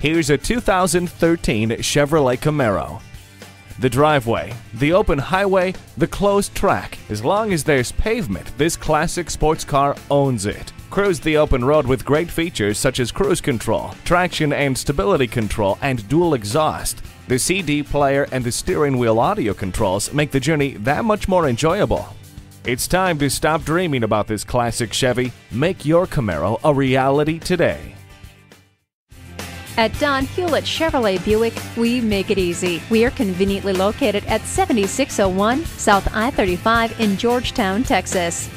Here's a 2013 Chevrolet Camaro. The driveway, the open highway, the closed track. As long as there's pavement, this classic sports car owns it. Cruise the open road with great features such as cruise control, traction and stability control, and dual exhaust. The CD player and the steering wheel audio controls make the journey that much more enjoyable. It's time to stop dreaming about this classic Chevy. Make your Camaro a reality today. At Don Hewlett Chevrolet Buick, we make it easy. We are conveniently located at 7601 South I-35 in Georgetown, Texas.